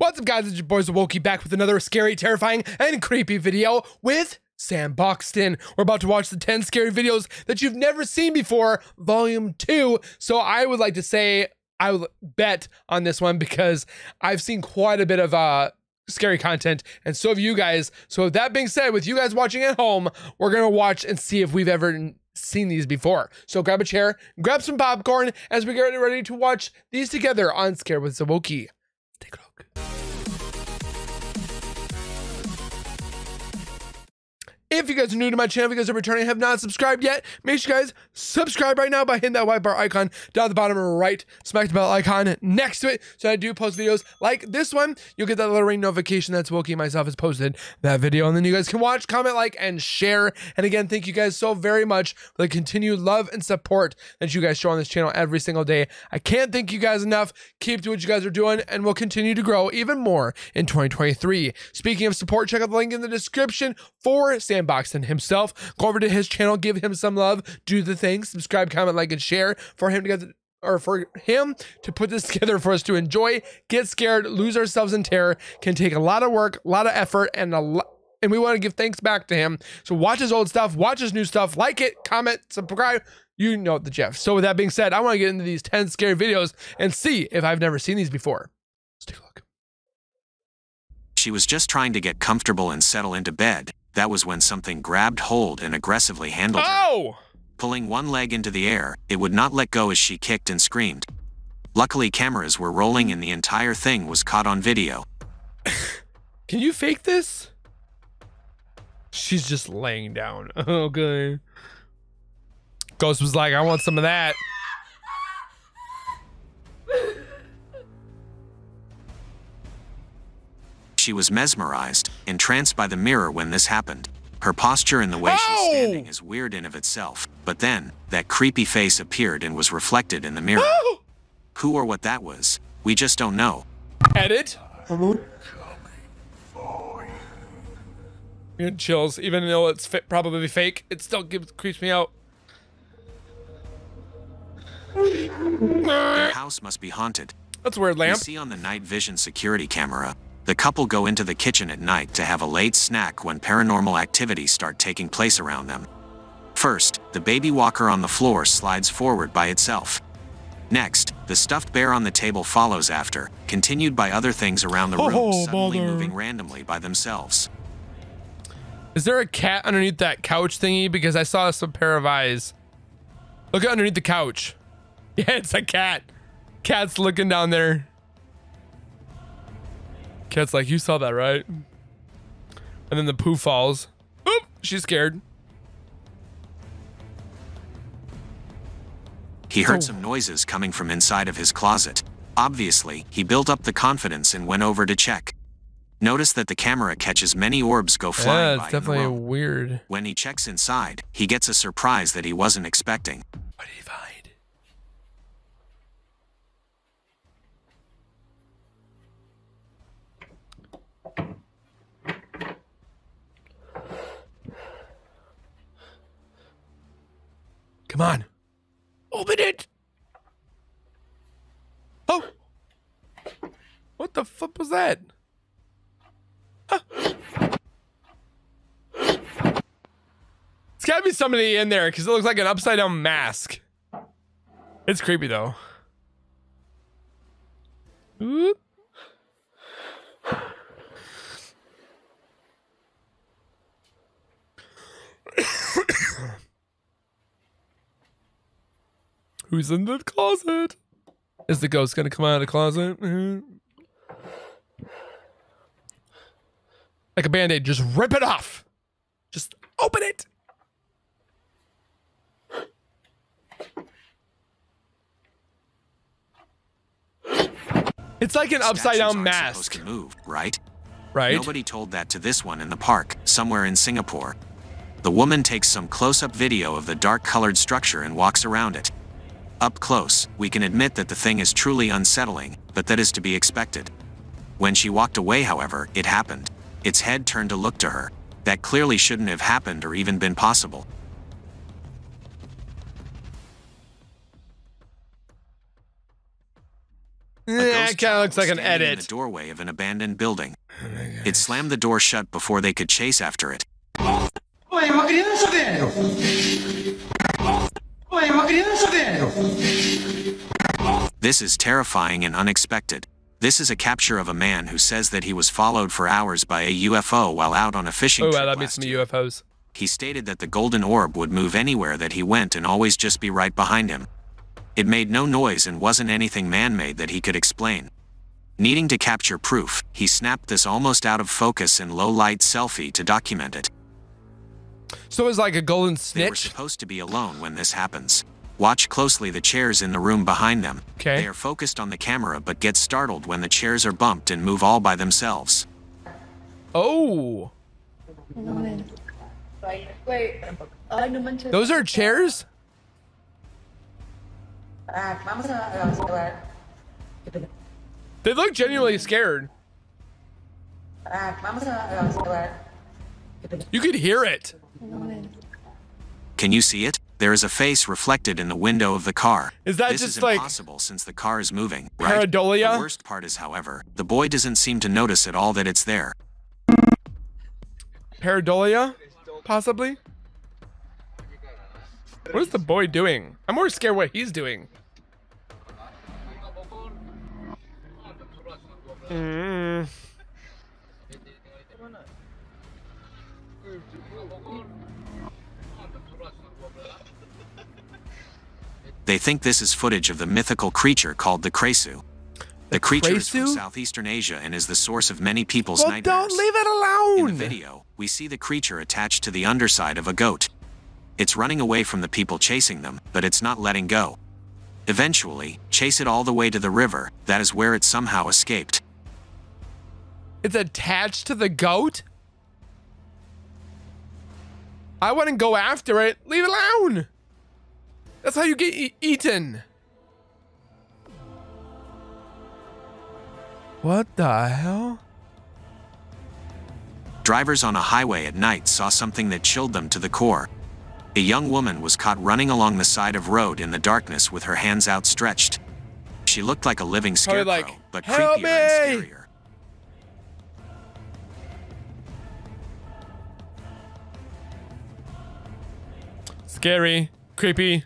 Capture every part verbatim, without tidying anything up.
What's up, guys? It's your boy Zowoki back with another scary, terrifying, and creepy video with Sam Boxton. We're about to watch the ten scary videos that you've never seen before, volume two. So I would like to say I would bet on this one because I've seen quite a bit of uh, scary content, and so have you guys. So with that being said, with you guys watching at home, we're going to watch and see if we've ever seen these before. So grab a chair, grab some popcorn as we get ready to watch these together on Scared with Zowoki. Take a look. If you guys are new to my channel, if you guys are returning and have not subscribed yet, make sure you guys subscribe right now by hitting that white bar icon down at the bottom right, smack the bell icon next to it. So I do post videos like this one. You'll get that little ring notification that's Zowoki myself has posted that video. And then you guys can watch, comment, like, and share. And again, thank you guys so very much for the continued love and support that you guys show on this channel every single day. I can't thank you guys enough. Keep doing what you guys are doing, and we'll continue to grow even more in twenty twenty-three. Speaking of support, check out the link in the description for Sam Boxton himself. Go over to his channel, give him some love, do the thing, subscribe, comment, like, and share for him to get the, or for him to put this together for us to enjoy, get scared, lose ourselves in terror. Can take a lot of work, a lot of effort, and a lot, and we want to give thanks back to him. So watch his old stuff, watch his new stuff, like it, comment, subscribe, you know the Jeff. So with that being said, I want to get into these ten scary videos and see if I've never seen these before. Let's take a look. She was just trying to get comfortable and settle into bed. That was when something grabbed hold and aggressively handled her. Oh! Pulling one leg into the air, it would not let go as she kicked and screamed. Luckily, cameras were rolling and the entire thing was caught on video. Can you fake this? She's just laying down. Okay. Ghost was like, I want some of that. She was mesmerized, entranced by the mirror when this happened. Her posture and the way she was standing is weird in of itself, but then, that creepy face appeared and was reflected in the mirror. Oh. Who or what that was, we just don't know. Edit? Weird chills, even though it's fit, probably fake, it still gives, creeps me out. Their house must be haunted. That's a weird lamp. You see on the night vision security camera, the couple go into the kitchen at night to have a late snack when paranormal activities start taking place around them. First, the baby walker on the floor slides forward by itself. Next, the stuffed bear on the table follows after, continued by other things around the room, oh, suddenly bother. moving randomly by themselves. Is there a cat underneath that couch thingy? Because I saw some pair of eyes. Look underneath the couch. Yeah, it's a cat. Cat's looking down there. Cat's like, you saw that, right? And then the poo falls. Oop, she's scared. He heard oh. some noises coming from inside of his closet. Obviously, he built up the confidence and went over to check. Notice that the camera catches many orbs go flying by. Yeah, it's definitely weird. When he checks inside, he gets a surprise that he wasn't expecting. What did he find? Come on. Open it. Oh. What the fuck was that? Ah. It's gotta be somebody in there because it looks like an upside down mask. It's creepy though. Oop. Who's in the closet? Is the ghost gonna come out of the closet? Mm-hmm. Like a band-aid, just rip it off. Just open it. It's like an upside-down mask. Supposed to move, right? Right. Nobody told that to this one in the park, somewhere in Singapore. The woman takes some close-up video of the dark-colored structure and walks around it. Up close, we can admit that the thing is truly unsettling, but that is to be expected. When she walked away, however, it happened. Its head turned to look to her. That clearly shouldn't have happened or even been possible. Yeah, it kind of looks like an edit. In the doorway of an abandoned building. Oh, it slammed the door shut before they could chase after it. This is terrifying and unexpected. This is a capture of a man who says that he was followed for hours by a U F O while out on a fishing trip. Oh, wow, that beats me U F Os. He stated that the golden orb would move anywhere that he went and always just be right behind him. It made no noise and wasn't anything man-made that he could explain. Needing to capture proof, he snapped this almost out of focus and low-light selfie to document it. So it was like a golden snitch? They were supposed to be alone when this happens. Watch closely the chairs in the room behind them. Okay. They are focused on the camera but get startled when the chairs are bumped and move all by themselves. Oh. Those are chairs? They look genuinely scared. You could hear it. Can you see it? There is a face reflected in the window of the car. Is that this just is like impossible since the car is moving, right? Pareidolia? The worst part is, however, the boy doesn't seem to notice at all that it's there. Pareidolia? Possibly? What is the boy doing? I'm more scared what he's doing. Mm. They think this is footage of the mythical creature called the Krasu. The creature is from Southeastern Asia and is the source of many people's well, nightmares. Don't leave it alone! In the video, we see the creature attached to the underside of a goat. It's running away from the people chasing them, but it's not letting go. Eventually, chase it all the way to the river. That is where it somehow escaped. It's attached to the goat? I wouldn't go after it. Leave it alone! That's how you get e eaten. What the hell? Drivers on a highway at night saw something that chilled them to the core. A young woman was caught running along the side of road in the darkness with her hands outstretched. She looked like a living scarecrow, like, but creepier me! and scarier. Scary, creepy.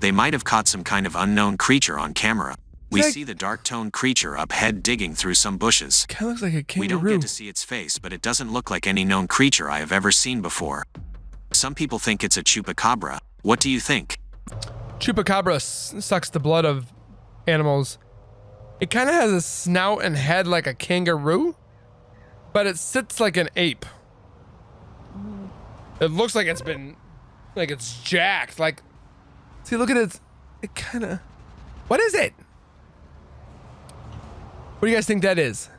They might have caught some kind of unknown creature on camera. We like, see the dark-toned creature up head digging through some bushes. Kind of looks like a kangaroo. We don't get to see its face, but it doesn't look like any known creature I have ever seen before. Some people think it's a chupacabra. What do you think? Chupacabra sucks the blood of animals. It kind of has a snout and head like a kangaroo, but it sits like an ape. It looks like it's been, like it's jacked, like. See, look at it. It kind of. What is it? What do you guys think that is?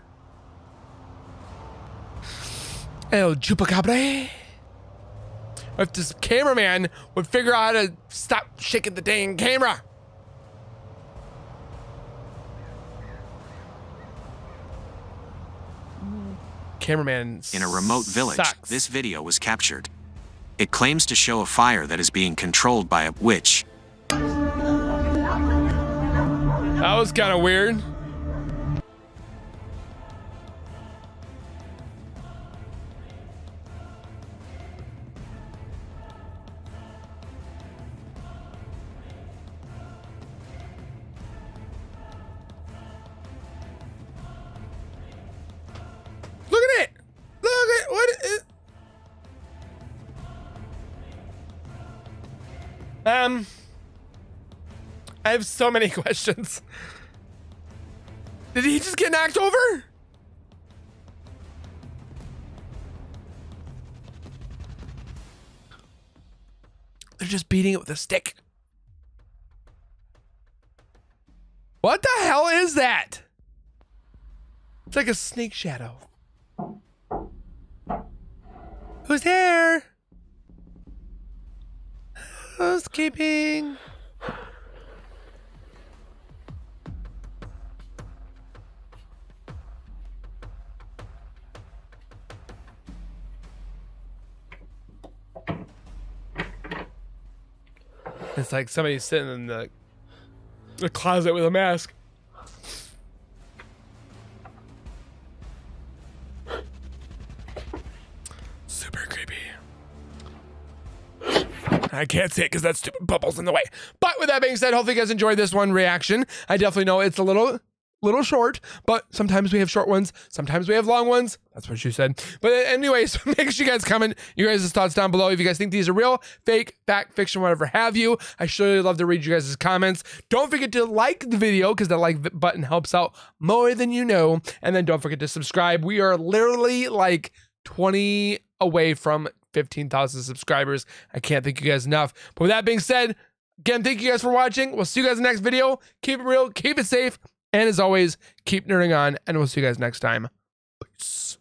El Chupacabra. If this cameraman would figure out how to stop shaking the dang camera. Cameraman. In a remote village, sucks. This video was captured. It claims to show a fire that is being controlled by a witch. That was kind of weird. Look at it! Look at what is. Um, I have so many questions. Did he just get knocked over? They're just beating it with a stick. What the hell is that? It's like a snake shadow. Who's there? Housekeeping. It's like somebody's sitting in the, the closet with a mask. Super creepy. I can't see it because that stupid bubble's in the way. But with that being said, hopefully you guys enjoyed this one reaction. I definitely know it's a little... little short, but sometimes we have short ones, sometimes we have long ones. That's what she said. But anyways, make sure you guys comment your guys' thoughts down below if you guys think these are real, fake, fact, fiction, whatever have you. I surely love to read you guys' comments. Don't forget to like the video because that like button helps out more than you know. And then don't forget to subscribe. We are literally like twenty away from fifteen thousand subscribers. I can't thank you guys enough. But with that being said, again, thank you guys for watching. We'll see you guys in the next video. Keep it real, keep it safe. And as always, keep nerding on, and we'll see you guys next time. Peace.